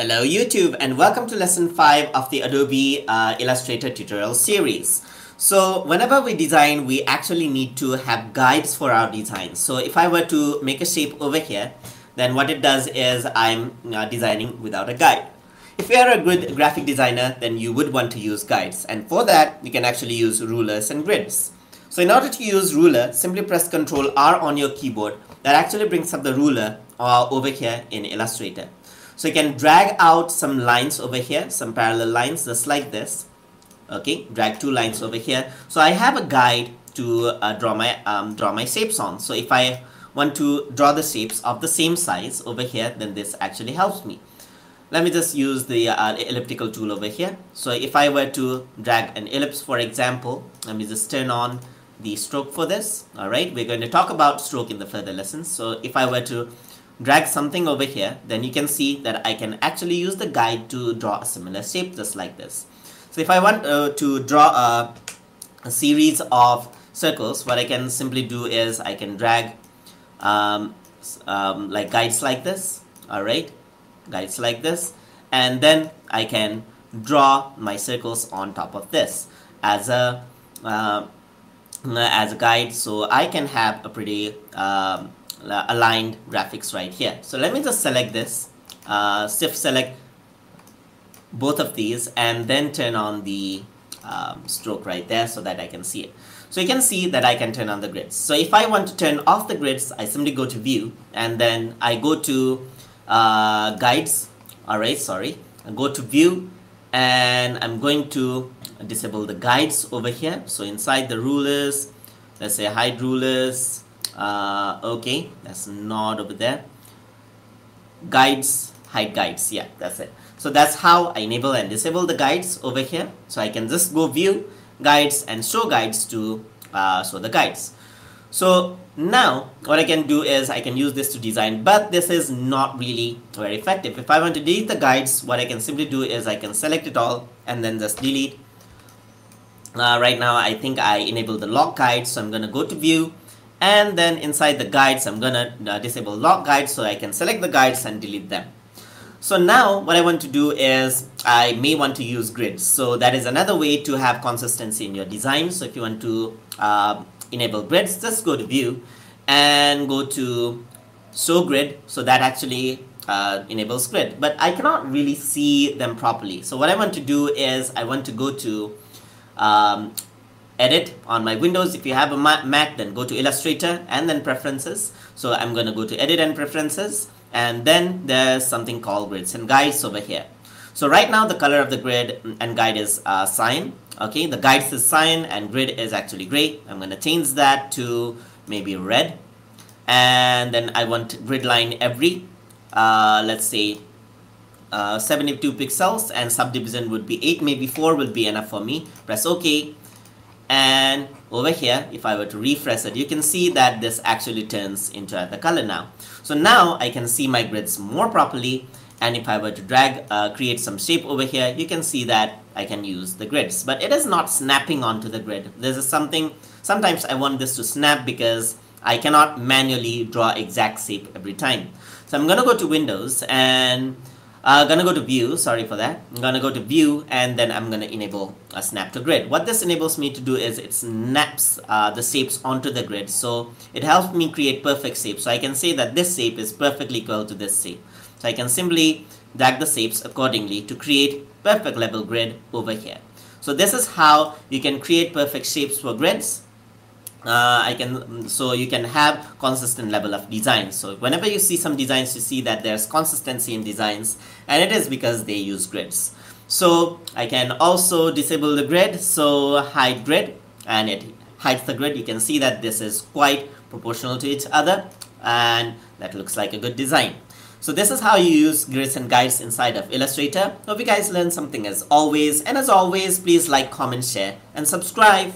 Hello YouTube, and welcome to lesson 5 of the Adobe Illustrator tutorial series. So whenever we design, we actually need to have guides for our design. So if I were to make a shape over here, then what it does is I'm designing without a guide. If you are a good graphic designer, then you would want to use guides, and for that you can actually use rulers and grids. So in order to use ruler, simply press Ctrl R on your keyboard. That actually brings up the ruler over here in Illustrator. So you can drag out some lines over here, some parallel lines, just like this. Okay, drag two lines over here. So I have a guide to draw my shapes on. So if I want to draw the shapes of the same size over here, then this actually helps me. Let me just use the elliptical tool over here. So if I were to drag an ellipse, for example, let me just turn on the stroke for this. All right, we're going to talk about stroke in the further lessons. So if I were to drag something over here, then you can see that I can actually use the guide to draw a similar shape just like this. So if I want to draw a series of circles, what I can simply do is I can drag like guides like this, alright, guides like this, and then I can draw my circles on top of this as a guide, so I can have a pretty aligned graphics right here. So let me just select this, shift select both of these, and then turn on the stroke right there so that I can see it. So you can see that I can turn on the grids. So if I want to turn off the grids, I simply go to view, and then I go to guides, alright, sorry, I go to view, and I'm going to disable the guides over here. So inside the rulers, let's say hide rulers. Okay, that's not over there. Guides, hide guides, yeah, that's it. So that's how I enable and disable the guides over here. So I can just go view guides and show guides to show the guides. So now what I can do is I can use this to design, but this is not really very effective. If I want to delete the guides, what I can simply do is I can select it all and then just delete. Right now I think I enabled the lock guides, so I'm going to go to view. And then inside the guides, I'm gonna disable lock guides so I can select the guides and delete them. So now what I want to do is I may want to use grids. So that is another way to have consistency in your design. So if you want to enable grids, just go to view and go to show grid. So that actually enables grid, but I cannot really see them properly. So what I want to do is I want to go to edit on my Windows. If you have a Mac, then go to Illustrator and then preferences. So I'm going to go to edit and preferences, and then there's something called grids and guides over here. So right now the color of the grid and guide is cyan. Okay, the guides is cyan and grid is actually gray. I'm going to change that to maybe red, and then I want grid line every let's say 72 pixels, and subdivision would be 8, maybe 4 will be enough for me. Press OK. And over here, if I were to refresh it, you can see that this actually turns into other color now. So now I can see my grids more properly. And if I were to drag, create some shape over here, you can see that I can use the grids. But it is not snapping onto the grid. This is something, sometimes I want this to snap because I cannot manually draw exact shape every time. So I'm going to go to Windows and gonna go to view, sorry for that. I'm gonna go to view, and then I'm gonna enable a snap to grid. What this enables me to do is it snaps the shapes onto the grid. So it helps me create perfect shapes. So I can say that this shape is perfectly equal to this shape. So I can simply drag the shapes accordingly to create perfect level grid over here. So this is how you can create perfect shapes for grids. So you can have consistent level of design. So whenever you see some designs, you see that there's consistency in designs, and it is because they use grids. So I can also disable the grid, so hide grid, and it hides the grid. You can see that this is quite proportional to each other, and that looks like a good design. So this is how you use grids and guides inside of Illustrator. Hope you guys learned something as always, and as always, please like, comment, share, and subscribe.